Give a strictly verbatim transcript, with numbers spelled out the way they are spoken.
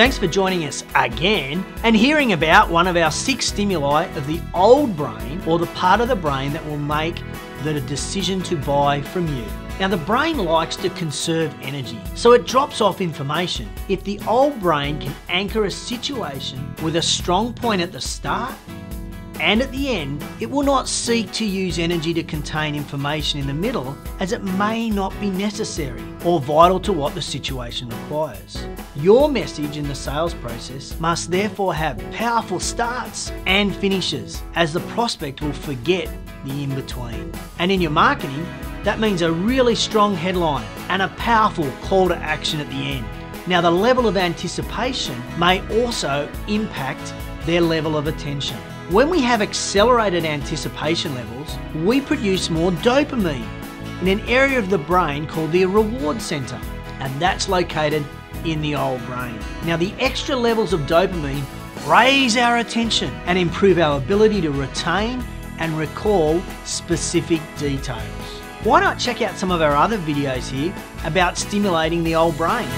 Thanks for joining us again and hearing about one of our six stimuli of the old brain, or the part of the brain that will make the decision to buy from you. Now, the brain likes to conserve energy, so it drops off information. If the old brain can anchor a situation with a strong point at the start and at the end, it will not seek to use energy to contain information in the middle, as it may not be necessary or vital to what the situation requires. Your message in the sales process must therefore have powerful starts and finishes, as the prospect will forget the in-between. And in your marketing, that means a really strong headline and a powerful call to action at the end. Now, the level of anticipation may also impact their level of attention. When we have accelerated anticipation levels, we produce more dopamine in an area of the brain called the reward center, and that's located in the old brain. Now, the extra levels of dopamine raise our attention and improve our ability to retain and recall specific details. Why not check out some of our other videos here about stimulating the old brain?